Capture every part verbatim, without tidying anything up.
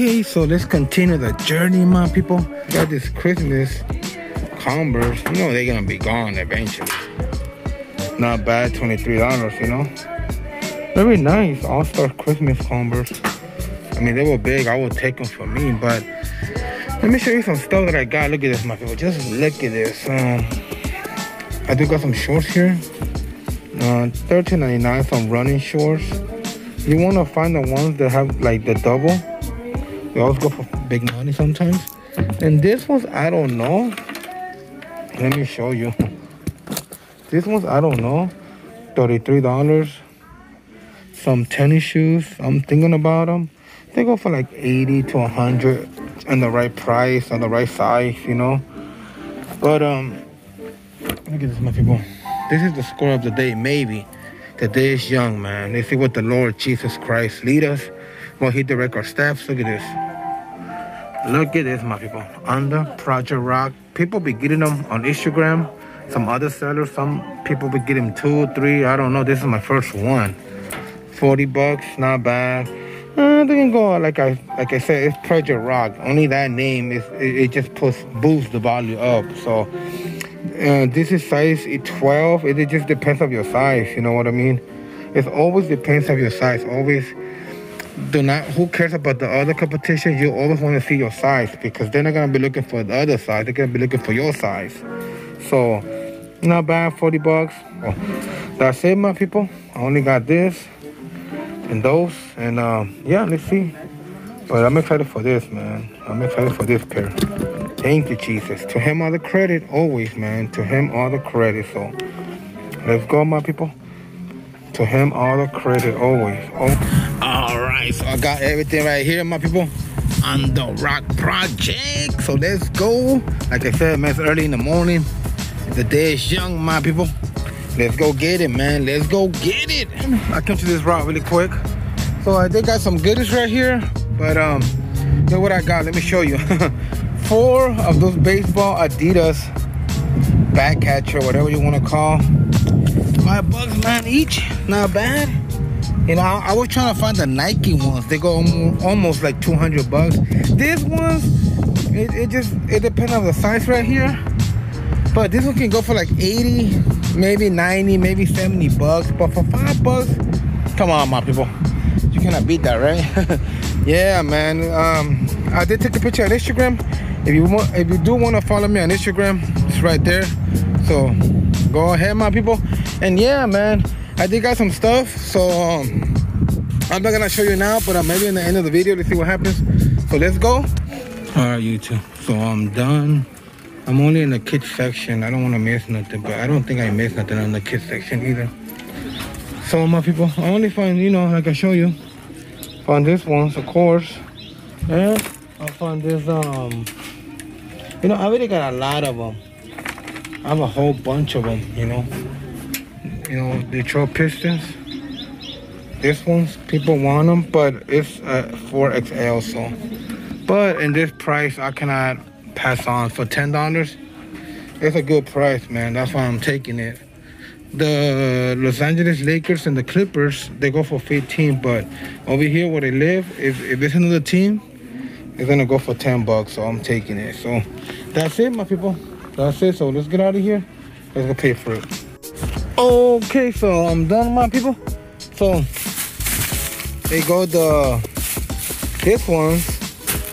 Okay, so let's continue the journey, my people. Got this Christmas Converse. You know they're gonna be gone eventually. Not bad, twenty-three dollars, you know. Very nice, all-star Christmas Converse. I mean, they were big, I would take them for me, but let me show you some stuff that I got. Look at this, my people, just look at this. Um, I do got some shorts here. Uh, thirteen ninety-nine, some running shorts. You wanna find the ones that have like the double. They always go for big money sometimes. And this one's, I don't know. Let me show you. This one's, I don't know, thirty-three dollars. Some tennis shoes, I'm thinking about them. They go for like eighty to a hundred and the right price, on the right size, you know. But, um, look at this, my people. This is the score of the day, maybe. The day is young, man. Let's see what the Lord Jesus Christ lead us. Well, he direct our steps. Look at this. Look at this, my people. Under Project Rock. People be getting them on Instagram. Some other sellers, some people be getting two, three, I don't know. This is my first one. forty bucks, not bad. Uh, they can go, like I like I said, it's Project Rock. Only that name, is it, it just puts, boosts the value up. So uh, this is size twelve. It, it just depends on your size, you know what I mean? It always depends on your size. Always do not, who cares about the other competition? You always want to see your size because they're not going to be looking for the other size. They're going to be looking for your size. So not bad, forty bucks. Oh, that's it, my people. I only got this and those, and um, yeah, let's see. But I'm excited for this, man. I'm excited for this pair. Thank you, Jesus. To him all the credit, always, man. To him all the credit. So let's go, my people. To him all the credit, always. Oh. All right, so I got everything right here, my people. On the Rock Project. So let's go. Like I said, man, it's early in the morning. The day is young, my people. Let's go get it, man. Let's go get it. I came to this route really quick. So I did got some goodies right here. But um, look what I got. Let me show you. Four of those baseball Adidas back catcher, whatever you want to call. Five bucks, man, each. Not bad. You know, I, I was trying to find the Nike ones. They go almost like two hundred bucks. This one's, it, it just, it depends on the size right here. But this one can go for like eighty, maybe ninety, maybe seventy bucks. But for five bucks, come on, my people. You cannot beat that, right? Yeah, man. Um, I did take a picture on Instagram. If you want, if you do want to follow me on Instagram, it's right there. So go ahead, my people. And yeah, man, I did got some stuff. So um, I'm not gonna show you now, but uh, maybe in the end of the video, let's see what happens. So let's go. All right, YouTube. So I'm done. I'm only in the kids section. I don't want to miss nothing, but I don't think I missed nothing on the kids section either. So my people, I only find, you know, like I show you, found this ones, of course. And I found this, um, you know, I already got a lot of them. I have a whole bunch of them, you know. You know, Detroit Pistons. This ones, people want them, but it's uh, four X L, so. But in this price, I cannot pass on for ten dollars. It's a good price, man. That's why I'm taking it. The Los Angeles Lakers and the Clippers, they go for fifteen, but over here where they live, if, if it's another team, it's gonna go for ten bucks, so I'm taking it. So that's it, my people. That's it. So let's get out of here. Let's go pay for it. Okay, so I'm done, my people. So they go the this one.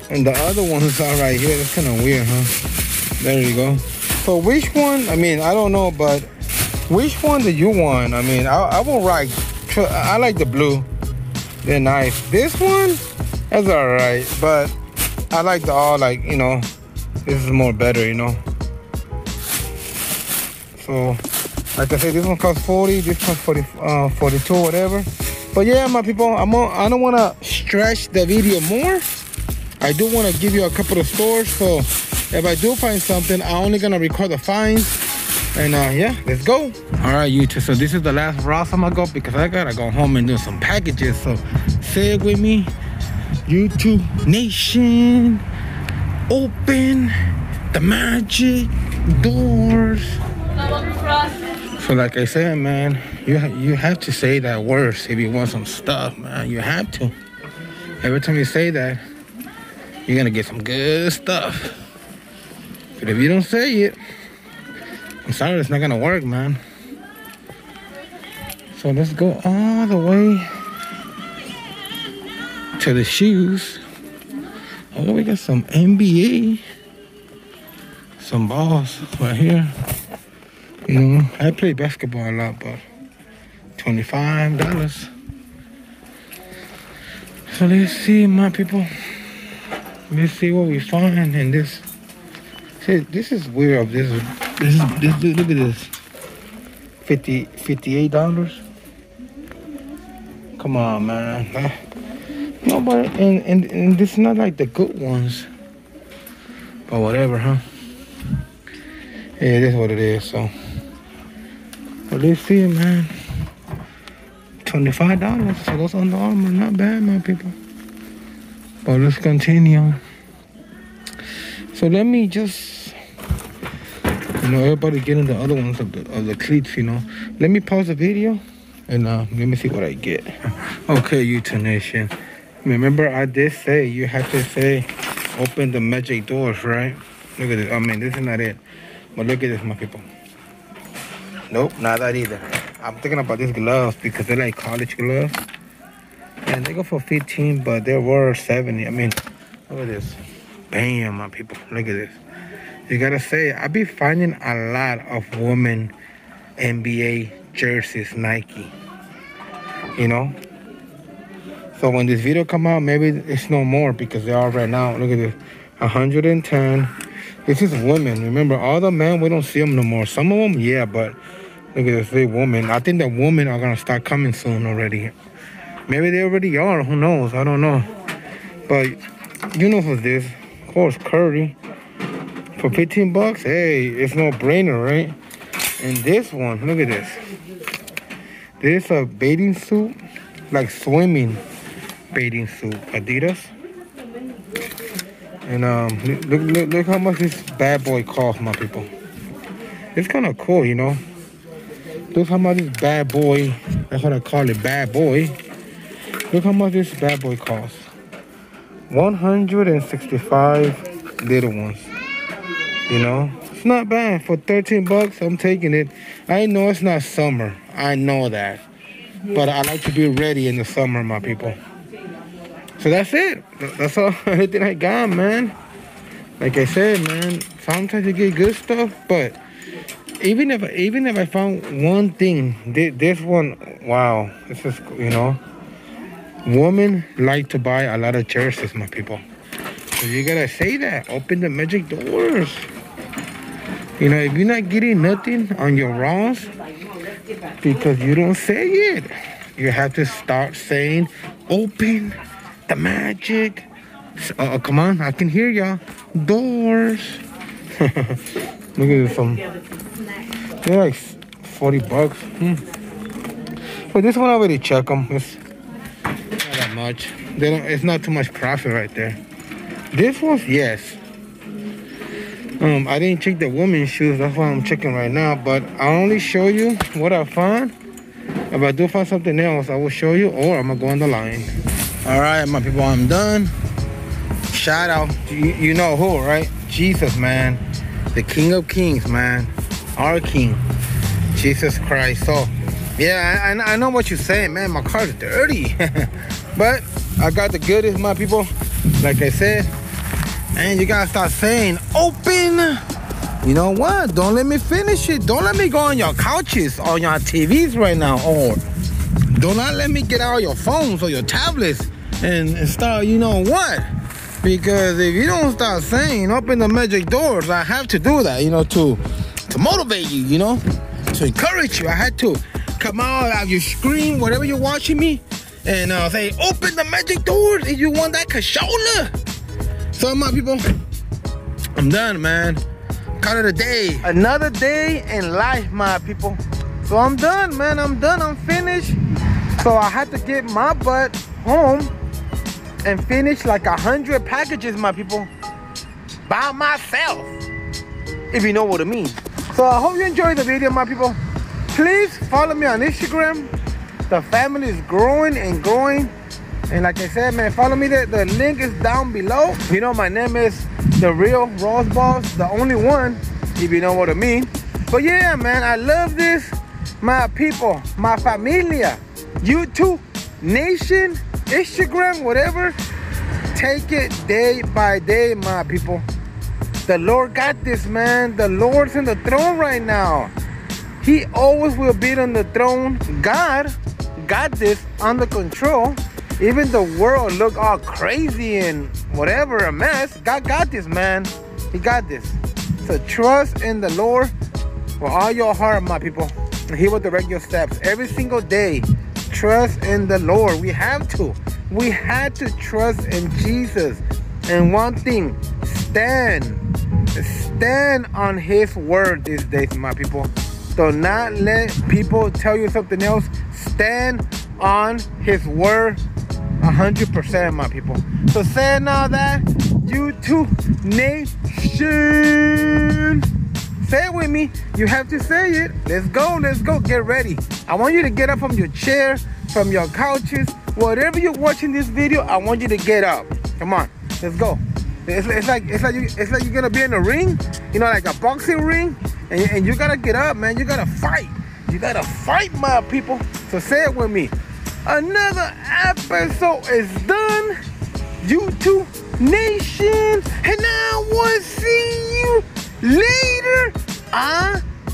And the other ones are right here. That's kind of weird, huh? There you go. So which one? I mean, I don't know, but which one do you want? I mean, I, I will ride. I like the blue. They're nice. This one, that's all right. But I like the all, like, you know, this is more better, you know. So, like I said, this one costs forty. This costs forty, uh, forty-two, whatever. But yeah, my people, I'm on, I don't want to stretch the video more. I do want to give you a couple of stores, so if I do find something, I'm only going to record the finds, and uh, yeah, let's go. All right, YouTube, so this is the last route I'm going to go because I got to go home and do some packages, so stay with me. YouTube Nation, open the magic doors. So like I said, man, you, ha you have to say that words if you want some stuff, man. You have to. Every time you say that, You're gonna get some good stuff. But if you don't say it, I'm sorry, it's not gonna work, man. So let's go all the way to the shoes. Oh, we got some N B A, some balls right here. You know, I play basketball a lot, but twenty-five dollars. So let's see, my people. Let's see what we find in this. See, this is weird. This, this, this, look at this. Fifty, fifty-eight dollars. Come on, man. Nobody, and, and and this is not like the good ones. But whatever, huh? Yeah, that's what it is. So, but let's see, man. Twenty-five dollars. So those Under Armour, not bad, my people. But let's continue. So let me just, you know, everybody getting the other ones of the, of the cleats, you know. Let me pause the video and uh, let me see what I get. Okay, YouTube Nation. Remember, I did say you have to say open the magic doors, right? Look at this. I mean, this is not it. But look at this, my people. Nope, not that either. I'm thinking about these gloves because they're like college gloves. And they go for fifteen, but they were seventy. I mean, look at this. Bam, my people. Look at this. You gotta say, I be finding a lot of women N B A jerseys, Nike. You know? So when this video come out, maybe it's no more because they are right now. Look at this. one hundred ten. This is women. Remember, all the men, we don't see them no more. Some of them, yeah, but look at this. They women. I think the women are gonna start coming soon already. Maybe they already are, who knows? I don't know. But you know who's this? Of course, Curry. For fifteen bucks, hey, it's no brainer, right? And this one, look at this. This is a bathing suit, like swimming bathing suit, Adidas. And um, look, look, look how much this bad boy costs, my people. It's kind of cool, you know? Look how much this bad boy, that's what I call it, bad boy. Look how much this bad boy costs. one hundred sixty-five little ones. You know? It's not bad. For thirteen bucks, I'm taking it. I know it's not summer. I know that. But I like to be ready in the summer, my people. So that's it. That's all. Everything I got, man. Like I said, man, sometimes you get good stuff, but even if, even if I found one thing, this one, wow. This is, you know. Women like to buy a lot of jerseys, my people. So you gotta say that. Open the magic doors. You know, if you're not getting nothing on your Raws because you don't say it, you have to start saying, open the magic. Uh oh, come on, I can hear y'all. Doors. Look at this one. They're like forty bucks. Hmm. But this one, I already checked them. It's much. They don't, it's not too much profit right there. This one's, yes. Um, I didn't check the women's shoes. That's why I'm checking right now. But I'll only show you what I find. If I do find something else, I will show you, or I'm going to go on the line. All right, my people, I'm done. Shout out to you, you know who, right? Jesus, man. The King of Kings, man. Our King. Jesus Christ. So, yeah, I, I know what you're saying, man. My car's dirty. But I got the goodies, my people. Like I said, and you gotta start saying, open. You know what? Don't let me finish it. Don't let me go on your couches or your T Vs right now. Or do not let me get out your phones or your tablets and start, you know what? Because if you don't start saying, open the magic doors, I have to do that, you know, to, to motivate you, you know, to encourage you. I had to come out of your screen, whatever you're watching me, and uh, say, open the magic doors if you want that cashola. So, my people, I'm done, man. Call it a day. Another day in life, my people. So, I'm done, man. I'm done. I'm finished. So, I had to get my butt home and finish like a hundred packages, my people, by myself, if you know what I mean. So, I hope you enjoyed the video, my people. Please follow me on Instagram. The family is growing and growing. And like I said, man, follow me. The, the link is down below. You know, my name is The Real Ross Boss, the only one, if you know what I mean. But yeah, man, I love this. My people, my familia, YouTube, Nation, Instagram, whatever. Take it day by day, my people. The Lord got this, man. The Lord's in the throne right now. He always will be on the throne. God got this under control. Even the world look all crazy and whatever, a mess. God got this, man. He got this. So trust in the Lord with all your heart, my people. He will direct your steps every single day. Trust in the Lord. We have to. We had to trust in Jesus. And one thing, stand. Stand on his word these days, my people. Do not let people tell you something else. Stand on his word one hundred percent, my people. So saying all that, YouTube Nation, say it with me. You have to say it. Let's go, let's go. Get ready. I want you to get up from your chair, from your couches, whatever you're watching this video. I want you to get up. Come on, let's go. It's, it's like it's like you, it's like you're gonna be in a ring, you know, like a boxing ring, and, and you gotta get up, man. You gotta fight. You gotta fight, my people. So say it with me. Another episode is done. YouTube Nation, and I will see you later. Alligator.